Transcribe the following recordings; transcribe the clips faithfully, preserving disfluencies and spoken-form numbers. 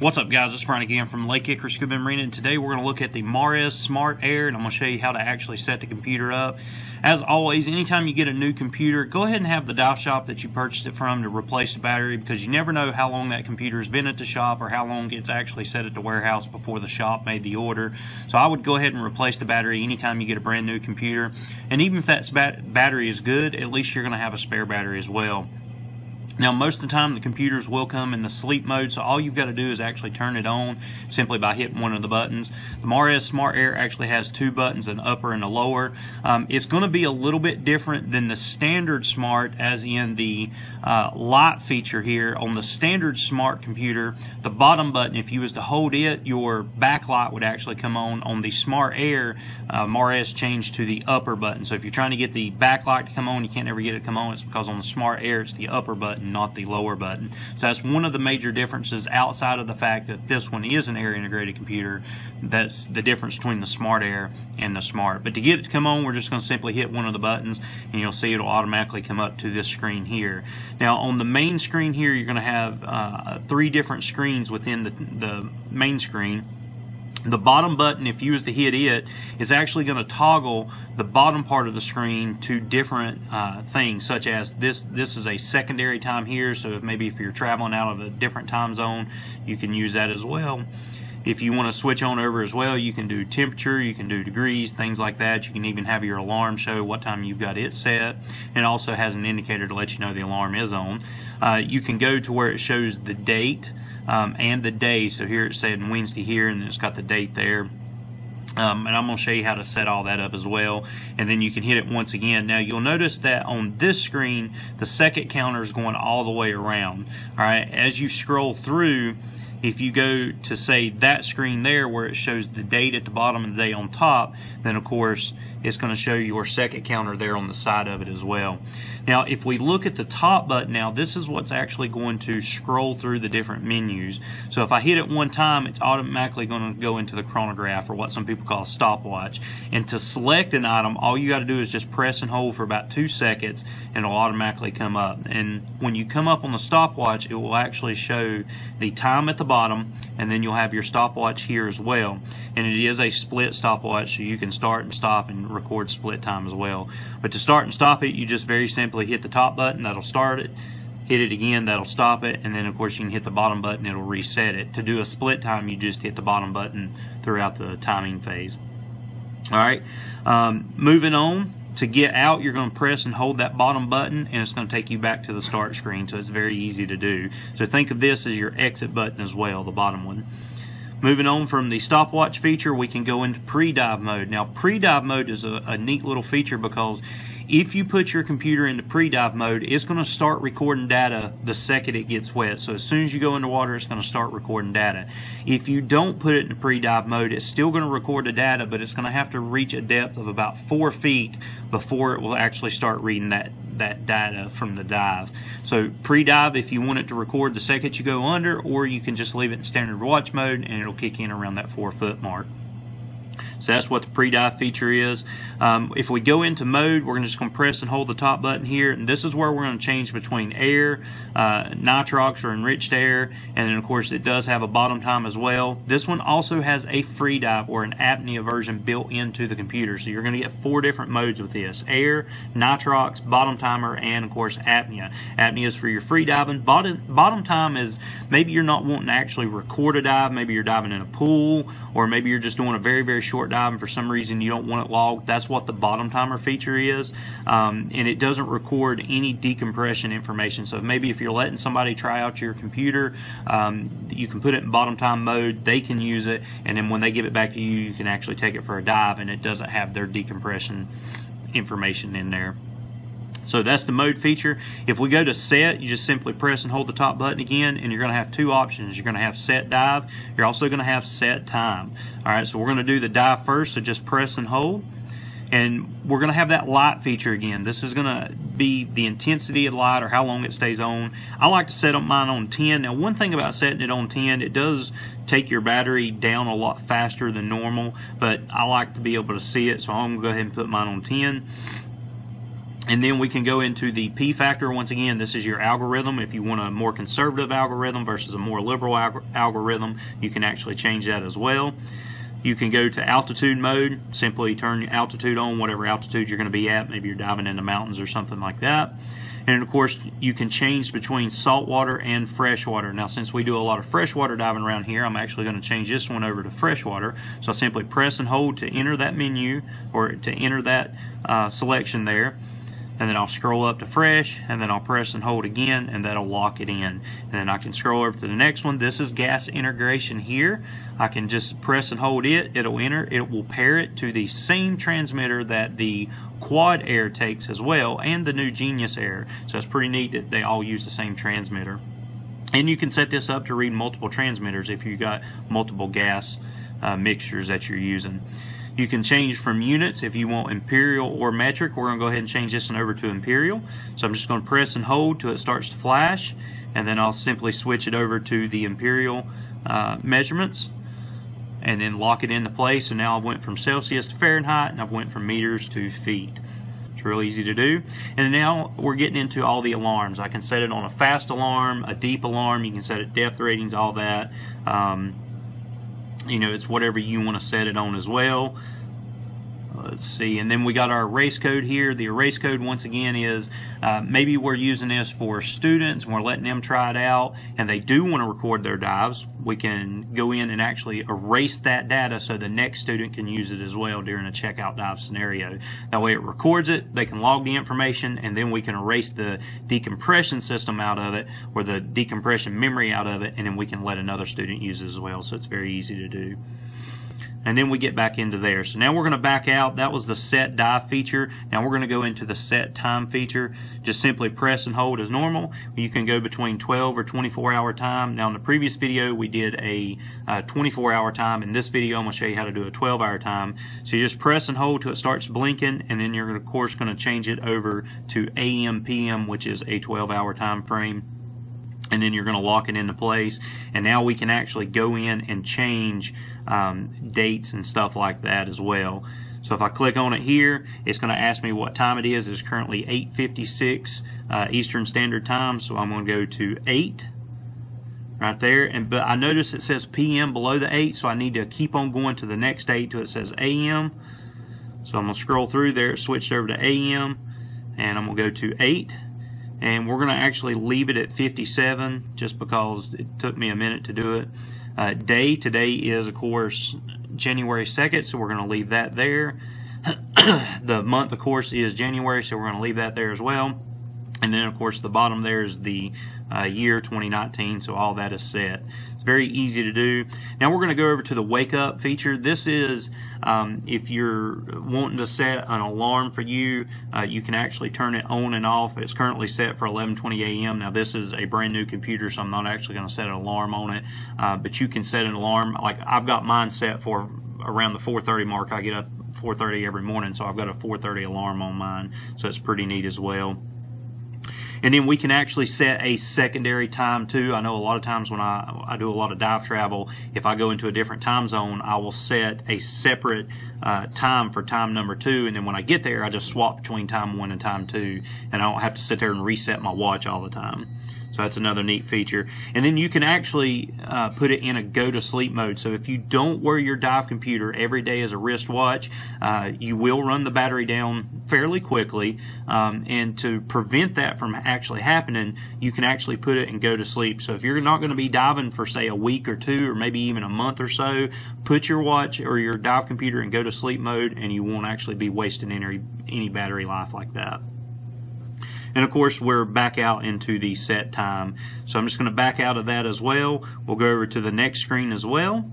What's up, guys? It's Brian again from Lake Hickory Scuba Marina, and today we're going to look at the Mares Smart Air, and I'm going to show you how to actually set the computer up. As always, anytime you get a new computer, go ahead and have the dive shop that you purchased it from to replace the battery, because you never know how long that computer's been at the shop or how long it's actually set at the warehouse before the shop made the order. So I would go ahead and replace the battery anytime you get a brand new computer, and even if that battery is good, at least you're going to have a spare battery as well. Now, most of the time the computers will come in the sleep mode, so all you've got to do is actually turn it on simply by hitting one of the buttons. The Mares Smart Air actually has two buttons, an upper and a lower. Um, it's going to be a little bit different than the standard Smart, as in the uh, light feature here. On the standard Smart computer, the bottom button, if you was to hold it, your backlight would actually come on. On the Smart Air, uh, Mares changed to the upper button. So if you're trying to get the backlight to come on, you can't ever get it to come on. It's because on the Smart Air, it's the upper button, not the lower button. So that's one of the major differences, outside of the fact that this one is an air integrated computer. That's the difference between the Smart Air and the Smart. But to get it to come on, we're just going to simply hit one of the buttons, and you'll see it'll automatically come up to this screen here. Now, on the main screen here, you're going to have uh, three different screens within the, the main screen. The bottom button, if you was to hit it, is actually going to toggle the bottom part of the screen to different uh, things, such as this this is a secondary time here, so if maybe if you're traveling out of a different time zone, you can use that as well. If you want to switch on over as well, you can do temperature, you can do degrees, things like that. You can even have your alarm show what time you've got it set, and it also has an indicator to let you know the alarm is on. Uh, you can go to where it shows the date um, and the day. So here it's saying Wednesday here, and it's got the date there. Um, and I'm going to show you how to set all that up as well. And then you can hit it once again. Now, you'll notice that on this screen, the second counter is going all the way around. All right, as you scroll through, if you go to, say, that screen there where it shows the date at the bottom and the day on top, then of course it's going to show your second counter there on the side of it as well. Now, if we look at the top button now, this is what's actually going to scroll through the different menus. So if I hit it one time, it's automatically going to go into the chronograph, or what some people call a stopwatch. And to select an item, all you got to do is just press and hold for about two seconds, and it'll automatically come up. And when you come up on the stopwatch, it will actually show the time at the bottom, and then you'll have your stopwatch here as well. And it is a split stopwatch, so you can start and stop and record split time as well. But to start and stop it, you just very simply hit the top button, that'll start it, hit it again, that'll stop it, and then of course you can hit the bottom button, it'll reset it. To do a split time, you just hit the bottom button throughout the timing phase. All right, um, moving on. To get out, you're going to press and hold that bottom button, and it's going to take you back to the start screen, so it's very easy to do. So think of this as your exit button as well, the bottom one. Moving on from the stopwatch feature, we can go into pre-dive mode. Now, pre-dive mode is a, a neat little feature, because if you put your computer into pre-dive mode, it's going to start recording data the second it gets wet. So as soon as you go into water, it's going to start recording data. If you don't put it into pre-dive mode, it's still going to record the data, but it's going to have to reach a depth of about four feet before it will actually start reading that that data from the dive. So pre-dive, if you want it to record the second you go under, or you can just leave it in standard watch mode, and it'll kick in around that four foot mark. So that's what the pre-dive feature is. Um, if we go into mode, we're just going to press and hold the top button here, and this is where we're going to change between air, uh, nitrox or enriched air, and then of course it does have a bottom time as well. This one also has a free dive or an apnea version built into the computer, so you're going to get four different modes with this: air, nitrox, bottom timer, and of course apnea. Apnea is for your free diving. Bottom, bottom time is maybe you're not wanting to actually record a dive, maybe you're diving in a pool, or maybe you're just doing a very, very short dive and for some reason you don't want it logged. That's what the bottom timer feature is, um, and it doesn't record any decompression information. So maybe if you're letting somebody try out your computer, um, you can put it in bottom time mode, they can use it, and then when they give it back to you, you can actually take it for a dive, and it doesn't have their decompression information in there. So that's the mode feature. If we go to set, you just simply press and hold the top button again, and you're going to have two options. You're going to have set dive. You're also going to have set time. All right, so we're going to do the dive first, so just press and hold. And we're going to have that light feature again. This is going to be the intensity of the light, or how long it stays on. I like to set up mine on ten. Now, one thing about setting it on ten, it does take your battery down a lot faster than normal, but I like to be able to see it, so I'm going to go ahead and put mine on ten. And then we can go into the P factor. Once again, this is your algorithm. If you want a more conservative algorithm versus a more liberal alg algorithm, you can actually change that as well. You can go to altitude mode, simply turn altitude on, whatever altitude you're going to be at. Maybe you're diving into mountains or something like that. And of course, you can change between saltwater and freshwater. Now, since we do a lot of freshwater diving around here, I'm actually going to change this one over to freshwater. So I simply press and hold to enter that menu, or to enter that uh, selection there. And then I'll scroll up to fresh, and then I'll press and hold again, and that'll lock it in. And then I can scroll over to the next one. This is gas integration here. I can just press and hold it, it'll enter, it will pair it to the same transmitter that the Quad Air takes as well, and the new Genius Air. So it's pretty neat that they all use the same transmitter. And you can set this up to read multiple transmitters if you've got multiple gas uh, mixtures that you're using. You can change from units if you want imperial or metric. We're going to go ahead and change this one over to imperial. So I'm just going to press and hold till it starts to flash, and then I'll simply switch it over to the imperial uh, measurements, and then lock it into place. So now I've went from Celsius to Fahrenheit, and I've went from meters to feet. It's real easy to do. And now we're getting into all the alarms. I can set it on a fast alarm, a deep alarm. You can set it depth ratings, all that. Um, You know, it's whatever you want to set it on as well. Let's see, and then we got our erase code here. The erase code, once again, is uh, maybe we're using this for students and we're letting them try it out, and they do want to record their dives. We can go in and actually erase that data so the next student can use it as well during a checkout dive scenario. That way it records it, they can log the information, and then we can erase the decompression system out of it, or the decompression memory out of it, and then we can let another student use it as well. So it's very easy to do. And then we get back into there. So now we're going to back out. That was the set dive feature. Now we're going to go into the set time feature. Just simply press and hold as normal. You can go between twelve or twenty-four hour time. Now in the previous video we did a twenty-four hour time. In this video I'm going to show you how to do a twelve hour time. So you just press and hold till it starts blinking, and then you're of course going to change it over to A M P M, which is a twelve hour time frame. And then you're going to lock it into place, and now we can actually go in and change um, dates and stuff like that as well. So if I click on it here, it's going to ask me what time it is. It's currently eight fifty-six uh, Eastern Standard Time, so I'm going to go to eight right there. And but I notice it says P M below the eight, so I need to keep on going to the next date till it says A M. So I'm going to scroll through there. It switched over to A M, and I'm going to go to eight. And we're going to actually leave it at fifty-seven just because it took me a minute to do it. Uh, day, today is, of course, January second, so we're going to leave that there. The month, of course, is January, so we're going to leave that there as well. And then, of course, the bottom there is the uh, year twenty nineteen, so all that is set. It's very easy to do. Now we're going to go over to the wake up feature. This is um, if you're wanting to set an alarm for you, uh, you can actually turn it on and off. It's currently set for eleven twenty A M Now this is a brand new computer, so I'm not actually going to set an alarm on it, uh, but you can set an alarm. Like I've got mine set for around the four thirty mark. I get up four thirty every morning, so I've got a four thirty alarm on mine, so it's pretty neat as well. And then we can actually set a secondary time too. I know a lot of times when I, I do a lot of dive travel, if I go into a different time zone, I will set a separate uh, time for time number two. And then when I get there, I just swap between time one and time two. And I don't have to sit there and reset my watch all the time. So that's another neat feature. And then you can actually uh, put it in a go to sleep mode. So if you don't wear your dive computer every day as a wristwatch, uh, you will run the battery down fairly quickly. Um, and to prevent that from actually happening, you can actually put it in go to sleep. So if you're not going to be diving for, say, a week or two, or maybe even a month or so, put your watch or your dive computer in go to sleep mode, and you won't actually be wasting any, any battery life like that. And of course, we're back out into the set time. So I'm just going to back out of that as well. We'll go over to the next screen as well.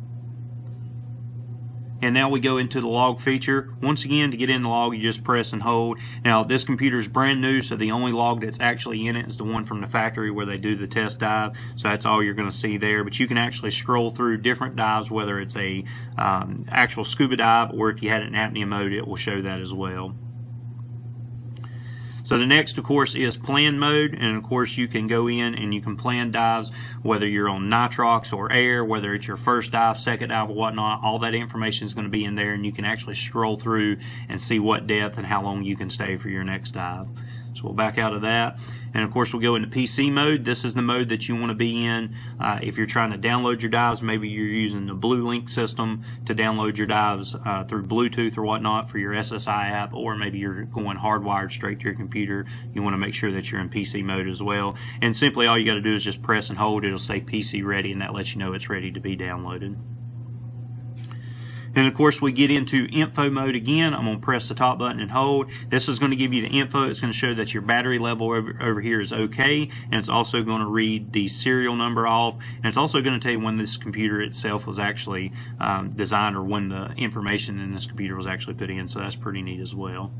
And now we go into the log feature. Once again, to get in the log, you just press and hold. Now, this computer is brand new, so the only log that's actually in it is the one from the factory where they do the test dive. So that's all you're going to see there. But you can actually scroll through different dives, whether it's a um, actual scuba dive, or if you had it in apnea mode, it will show that as well. So the next, of course, is plan mode, and of course you can go in and you can plan dives, whether you're on nitrox or air, whether it's your first dive, second dive, or whatnot. All that information is going to be in there, and you can actually scroll through and see what depth and how long you can stay for your next dive. So we'll back out of that. And of course, we'll go into P C mode. This is the mode that you want to be in uh, if you're trying to download your dives. Maybe you're using the Blue Link system to download your dives uh, through Bluetooth or whatnot for your S S I app, or maybe you're going hardwired straight to your computer. You want to make sure that you're in P C mode as well. And simply all you got to do is just press and hold. It'll say P C ready, and that lets you know it's ready to be downloaded. And of course, we get into info mode again. I'm going to press the top button and hold. This is going to give you the info. It's going to show that your battery level over, over here is okay. And it's also going to read the serial number off. And it's also going to tell you when this computer itself was actually um, designed, or when the information in this computer was actually put in. So that's pretty neat as well.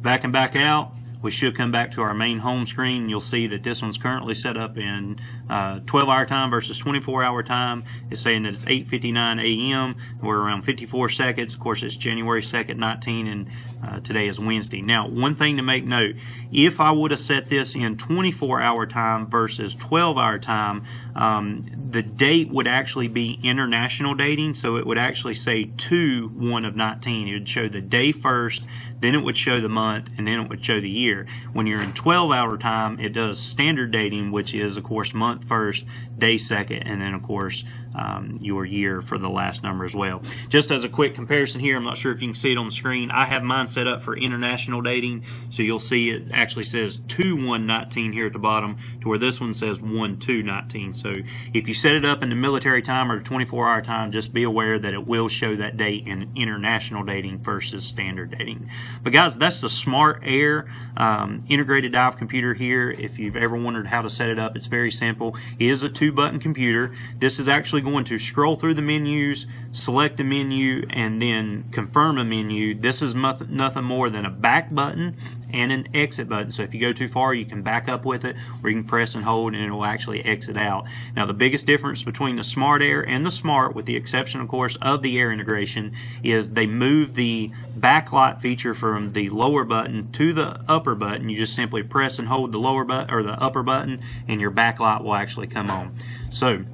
Back and back out. We should come back to our main home screen. You'll see that this one's currently set up in uh, twelve hour time versus twenty-four hour time. It's saying that it's eight fifty-nine a m We're around fifty-four seconds. Of course, it's January second, nineteen, and uh, today is Wednesday. Now, one thing to make note, if I would have set this in twenty-four hour time versus twelve hour time, um, the date would actually be international dating, so it would actually say two one of nineteen. It would show the day first, then it would show the month, and then it would show the year. When you're in twelve hour time, it does standard dating, which is, of course, month first, day second, and then, of course, um, your year for the last number as well. Just as a quick comparison here, I'm not sure if you can see it on the screen. I have mine set up for international dating, so you'll see it actually says two one nineteen here at the bottom, to where this one says one two nineteen. So if you set it up in the military time or the twenty-four hour time, just be aware that it will show that date in international dating versus standard dating. But guys, that's the Smart Air Um, integrated dive computer here. If you've ever wondered how to set it up, it's very simple. It is a two button computer. This is actually going to scroll through the menus, select a menu, and then confirm a menu. This is nothing more than a back button and an exit button. So if you go too far, you can back up with it, or you can press and hold, and it will actually exit out. Now, the biggest difference between the Smart Air and the Smart, with the exception, of course, of the Air integration, is they move the backlight feature from the lower button to the upper button. You just simply press and hold the lower button or the upper button, and your backlight will actually come on. So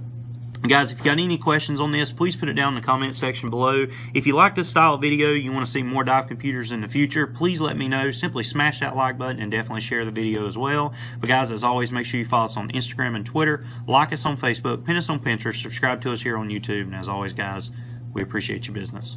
guys, if you got any questions on this, please put it down in the comment section below. If you like this style of video, you want to see more dive computers in the future, please let me know. Simply smash that like button and definitely share the video as well. But guys, as always, make sure you follow us on Instagram and Twitter, like us on Facebook, pin us on Pinterest, subscribe to us here on YouTube, and as always, guys, we appreciate your business.